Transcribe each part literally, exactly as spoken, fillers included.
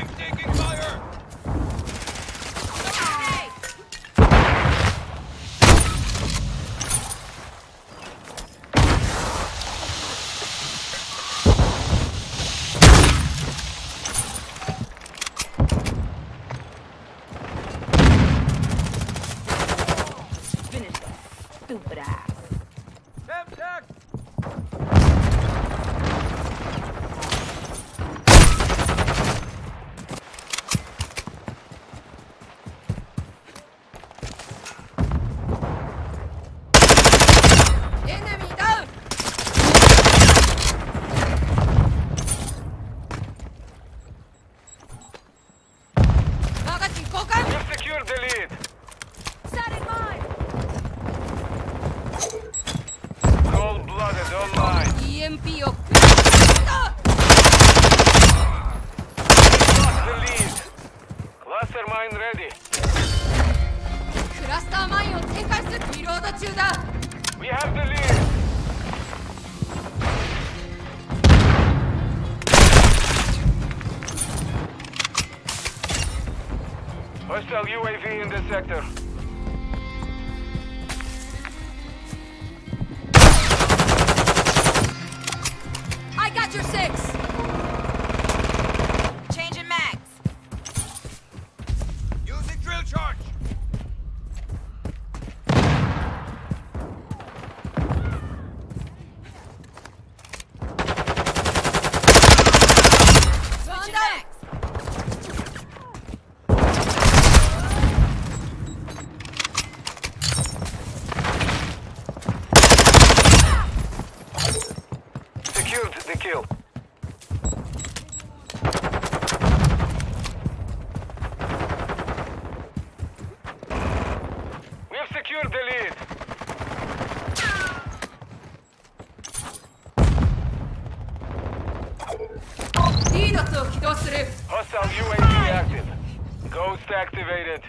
I'm taking fire! Hey! Finish that stupid ass. Temp-tack! Secure the lead. Set in mind. Cold-blooded online. E M P of... Lost the lead. Cluster mine ready. Cluster mineを展開するリロード中だ. We have the lead. Hostile U A V in this sector. I got your six. Changing max. Using drill charge. The kill. We have secured the lead. Hostile U A V active. Ghost activated.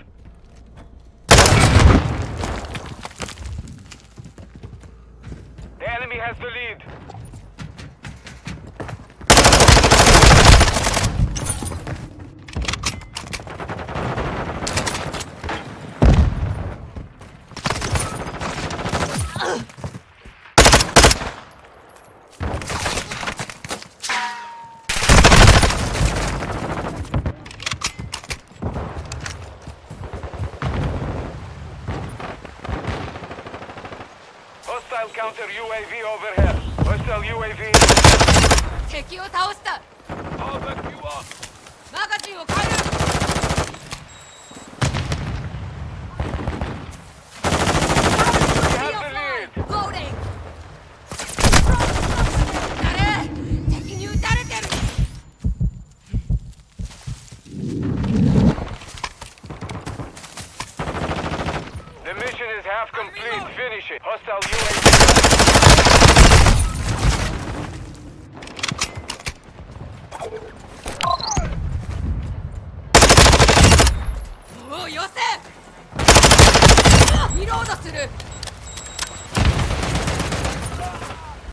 The enemy has the lead. Hostile counter U A V overhead. Hostile U A V. Enemy. All back you up. Magazine.